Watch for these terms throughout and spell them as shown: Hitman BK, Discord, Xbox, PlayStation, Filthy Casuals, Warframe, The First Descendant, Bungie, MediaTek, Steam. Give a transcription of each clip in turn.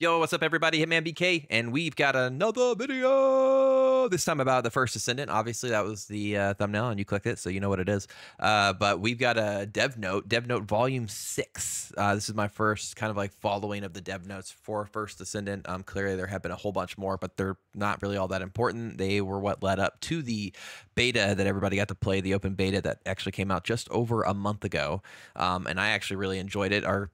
Yo, what's up everybody, Hitman BK, and we've got another video, this time about The First Descendant. Obviously that was the thumbnail and you clicked it, so you know what it is. But we've got a dev note volume 6. This is my first kind of like following of the dev notes for First Descendant. Clearly there have been a whole bunch more, but they're not really all that important. They were what led up to the beta that everybody got to play, the open beta that actually came out just over a month ago. And I actually really enjoyed it. Our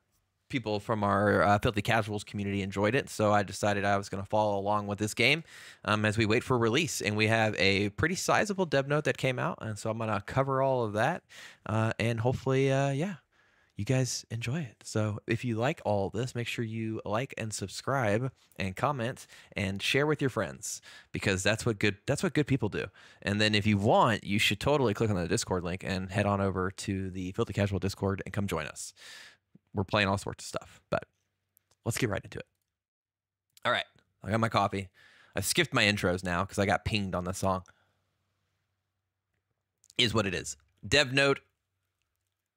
people from our Filthy Casuals community enjoyed it, so I decided I was going to follow along with this game as we wait for release. And we have a pretty sizable dev note that came out, and so I'm going to cover all of that, and hopefully, yeah, you guys enjoy it. So if you like all this, make sure you like and subscribe and comment and share with your friends, because that's what good people do. And then if you want, you should totally click on the Discord link and head on over to the Filthy Casual Discord and come join us. We're playing all sorts of stuff, but let's get right into it. All right, I got my coffee. I've skipped my intros now because I got pinged on the song. Is what it is. Dev note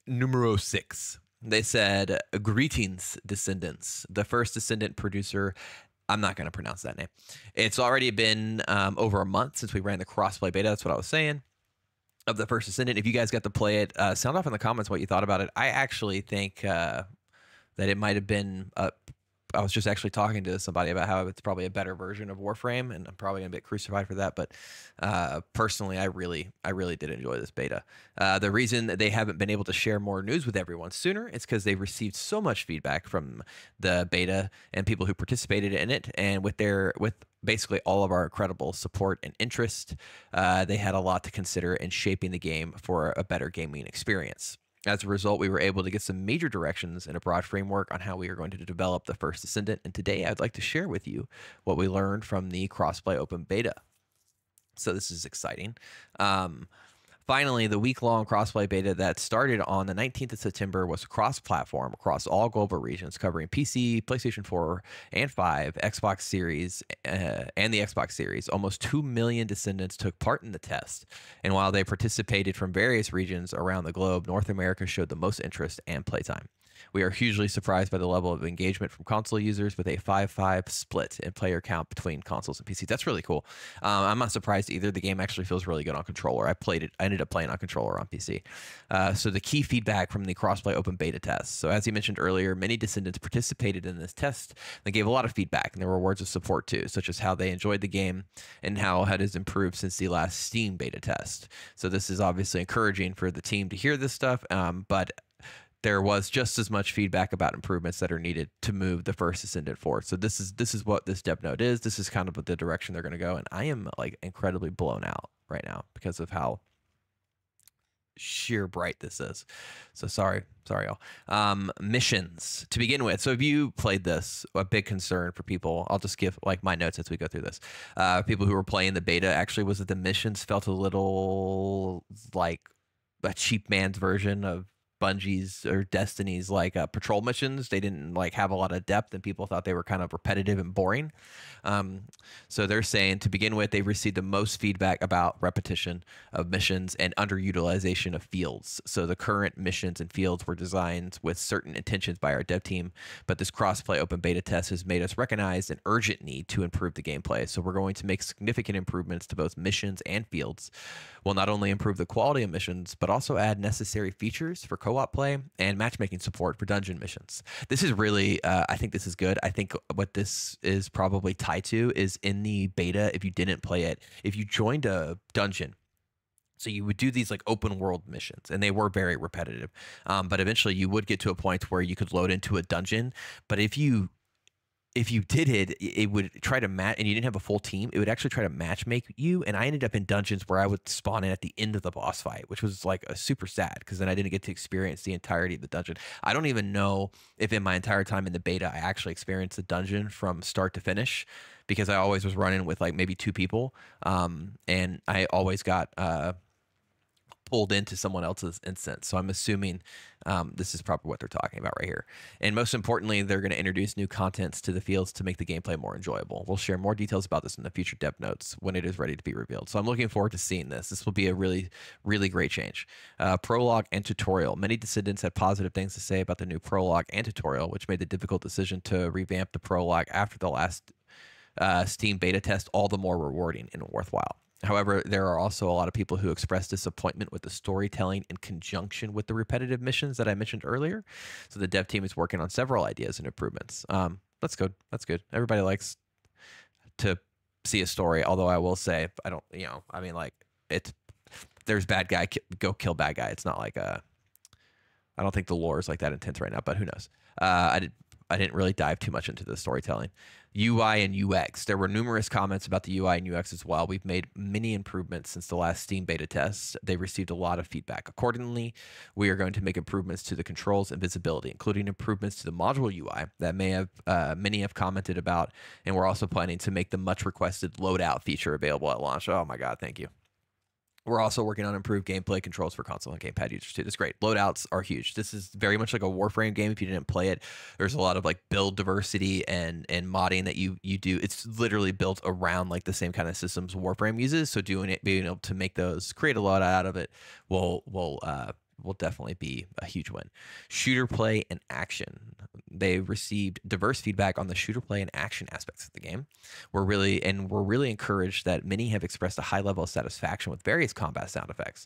numero 6. They said, "Greetings, descendants. The first descendant producer." I'm not going to pronounce that name. It's already been over a month since we ran the crossplay beta. That's what I was saying. Of The First Descendant. If you guys got to play it, sound off in the comments what you thought about it. I actually think that it might have been I was just actually talking to somebody about how it's probably a better version of Warframe, and I'm probably gonna get crucified for that, but personally I really did enjoy this beta. The reason that they haven't been able to share more news with everyone sooner is because they received so much feedback from the beta and people who participated in it, and with basically all of our incredible support and interest, they had a lot to consider in shaping the game for a better gaming experience. As a result, we were able to get some major directions and a broad framework on how we are going to develop The First Descendant, and today I'd like to share with you what we learned from the crossplay open beta. So this is exciting. Finally, the week-long crossplay beta that started on the 19th of September was cross-platform across all global regions, covering PC, PlayStation 4 and 5, Xbox Series, and the Xbox Series. Almost 2 million descendants took part in the test, and while they participated from various regions around the globe, North America showed the most interest and playtime. We are hugely surprised by the level of engagement from console users, with a 5-5 split in player count between consoles and PCs. That's really cool. I'm not surprised either. The game actually feels really good on controller. I played it. I ended up playing on controller on PC. So the key feedback from the crossplay open beta test. So as you mentioned earlier, many descendants participated in this test. They gave a lot of feedback, and there were words of support too, such as how they enjoyed the game and how it has improved since the last Steam beta test. So this is obviously encouraging for the team to hear this stuff, but there was just as much feedback about improvements that are needed to move The First Descendant forward. So this is what this dev note is. This is kind of the direction they're going to go, and I am like incredibly blown out right now because of how sheer bright this is. So sorry y'all. Missions to begin with. So if you played this, a big concern for people, I'll just give like my notes as we go through this. People who were playing the beta actually was that the missions felt a little like a cheap man's version of Bungie's or Destiny's like patrol missions. They didn't like have a lot of depth, and people thought they were kind of repetitive and boring. So they're saying to begin with, they received the most feedback about repetition of missions and underutilization of fields. So the current missions and fields were designed with certain intentions by our dev team, but this crossplay open beta test has made us recognize an urgent need to improve the gameplay. So we're going to make significant improvements to both missions and fields. We'll not only improve the quality of missions, but also add necessary features for co-op play and matchmaking support for dungeon missions. This is really, I think this is good. I think what this is probably tied to is in the beta, if you didn't play it, if you joined a dungeon, so you would do these like open world missions, and they were very repetitive, but eventually you would get to a point where you could load into a dungeon. But if you did it, it would try to match, and you didn't have a full team, it would actually try to matchmake you. And I ended up in dungeons where I would spawn in at the end of the boss fight, which was like a super sad, because then I didn't get to experience the entirety of the dungeon. I don't even know if in my entire time in the beta, I actually experienced the dungeon from start to finish, because I always was running with like maybe 2 people. And I always got pulled into someone else's instance. So I'm assuming this is probably what they're talking about right here. And most importantly, they're going to introduce new contents to the fields to make the gameplay more enjoyable. We'll share more details about this in the future dev notes when it is ready to be revealed. So I'm looking forward to seeing this. This will be a really, really great change. Prologue and tutorial. Many Descendants had positive things to say about the new prologue and tutorial, which made the difficult decision to revamp the prologue after the last Steam beta test all the more rewarding and worthwhile. However, there are also a lot of people who express disappointment with the storytelling in conjunction with the repetitive missions that I mentioned earlier. So the dev team is working on several ideas and improvements. That's good. That's good. Everybody likes to see a story, although I will say, I don't, you know, I mean, like, it's, there's bad guy, go kill bad guy. It's not like a, I don't think the lore is like that intense right now, but who knows? I didn't really dive too much into the storytelling. UI and UX. There were numerous comments about the UI and UX as well. We've made many improvements since the last Steam beta test. They received a lot of feedback. Accordingly, we are going to make improvements to the controls and visibility, including improvements to the module UI that many have commented about. And we're also planning to make the much requested loadout feature available at launch. Oh my God, thank you. We're also working on improved gameplay controls for console and gamepad users too. That's great. Loadouts are huge. This is very much like a Warframe game. If you didn't play it, there's a lot of like build diversity and modding that you do. It's literally built around like the same kind of systems Warframe uses. So doing it, being able to make those, create a loadout out of it, will definitely be a huge win. Shooter play and action. They received diverse feedback on the shooter play and action aspects of the game. We're really encouraged that many have expressed a high level of satisfaction with various combat sound effects.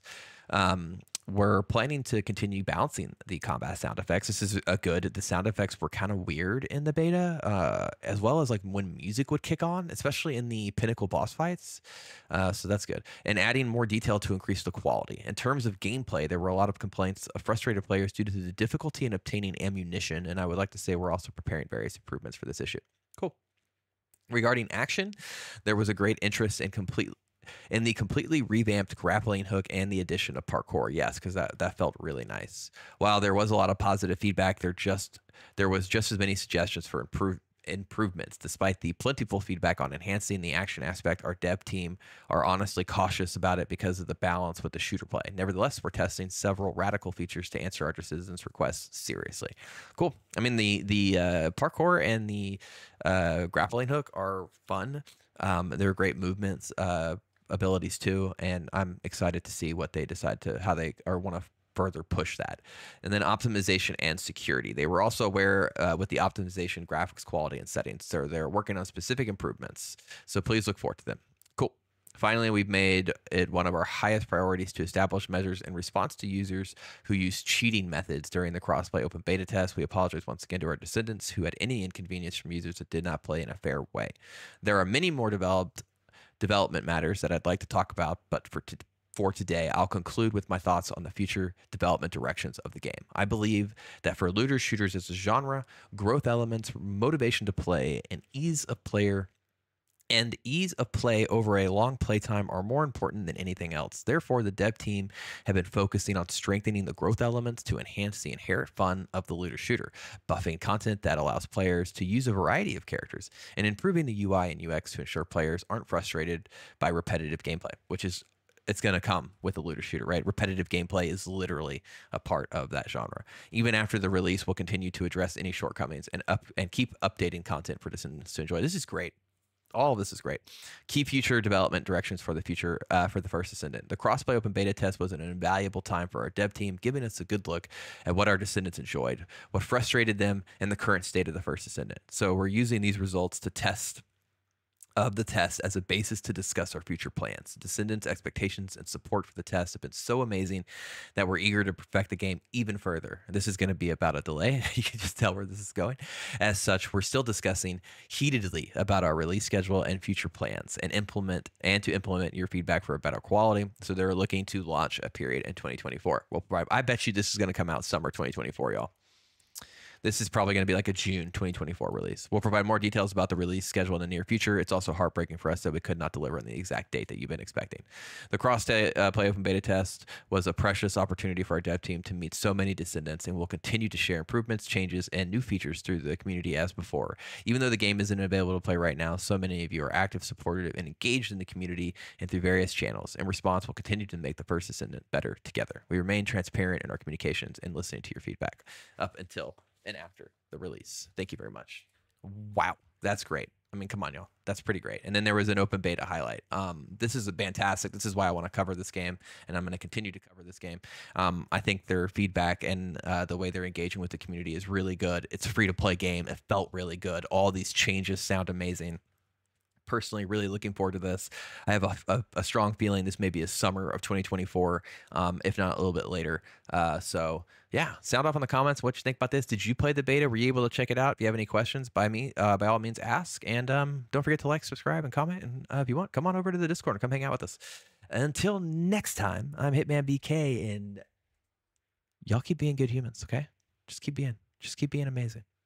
We're planning to continue balancing the combat sound effects. This is a good, the sound effects were kind of weird in the beta, as well as like when music would kick on, especially in the pinnacle boss fights. So that's good. And adding more detail to increase the quality. In terms of gameplay, there were a lot of complaints of frustrated players due to the difficulty in obtaining ammunition. And I would like to say we're also preparing various improvements for this issue. Cool. Regarding action, there was a great interest in the completely revamped grappling hook and the addition of parkour. Yes, because that felt really nice. While there was a lot of positive feedback, there was just as many suggestions for improvements. Despite the plentiful feedback on enhancing the action aspect, our dev team are honestly cautious about it because of the balance with the shooter play. Nevertheless, we're testing several radical features to answer our citizens' requests seriously. Cool. I mean, the parkour and the grappling hook are fun. They're great movements. Abilities too, and I'm excited to see what they decide to, how they or want to further push that. And then optimization and security. They were also aware with the optimization, graphics quality, and settings. So they're working on specific improvements. So please look forward to them. Cool. Finally, we've made it one of our highest priorities to establish measures in response to users who use cheating methods during the crossplay open beta test. We apologize once again to our Descendants who had any inconvenience from users that did not play in a fair way. There are many more development matters that I'd like to talk about, but for today, I'll conclude with my thoughts on the future development directions of the game. I believe that for looter shooters as a genre, growth elements, motivation to play, and ease of play over a long playtime are more important than anything else. Therefore, the dev team have been focusing on strengthening the growth elements to enhance the inherent fun of the looter shooter, buffing content that allows players to use a variety of characters, and improving the UI and UX to ensure players aren't frustrated by repetitive gameplay, which is, it's going to come with a looter shooter, right? Repetitive gameplay is literally a part of that genre. Even after the release, we'll continue to address any shortcomings and keep updating content for Descendants to enjoy. This is great. All of this is great. Key future development directions for the future for the First Descendant. The crossplay open beta test was an invaluable time for our dev team, giving us a good look at what our Descendants enjoyed, what frustrated them, and the current state of the First Descendant. So we're using these results to test of the test as a basis to discuss our future plans. Descendants' expectations and support for the test have been so amazing that we're eager to perfect the game even further. This is going to be about a delay. You can just tell where this is going. As such, we're still discussing heatedly about our release schedule and future plans and to implement your feedback for a better quality. So they're looking to launch a period in 2024. Well, I bet you this is going to come out summer 2024, y'all. This is probably going to be like a June 2024 release. We'll provide more details about the release schedule in the near future. It's also heartbreaking for us that we could not deliver on the exact date that you've been expecting. The cross-play open beta test was a precious opportunity for our dev team to meet so many Descendants, and we'll continue to share improvements, changes, and new features through the community as before. Even though the game isn't available to play right now, so many of you are active, supportive, and engaged in the community and through various channels. In response, we'll continue to make the First Descendant better together. We remain transparent in our communications and listening to your feedback up until and after the release. Thank you very much. Wow, that's great. I mean, come on, y'all. That's pretty great. And then there was an open beta highlight. This is fantastic. This is why I want to cover this game, and I'm going to continue to cover this game. I think their feedback and the way they're engaging with the community is really good. It's a free-to-play game. It felt really good. All these changes sound amazing. Personally, really looking forward to this. I have a strong feeling this may be a summer of 2024, if not a little bit later. So yeah, sound off in the comments what you think about this. Did you play the beta? Were you able to check it out? If you have any questions, by all means, ask. And don't forget to like, subscribe, and comment. And if you want, come on over to the Discord and come hang out with us. Until next time, I'm Hitman BK, and y'all keep being good humans, okay? Just keep being amazing.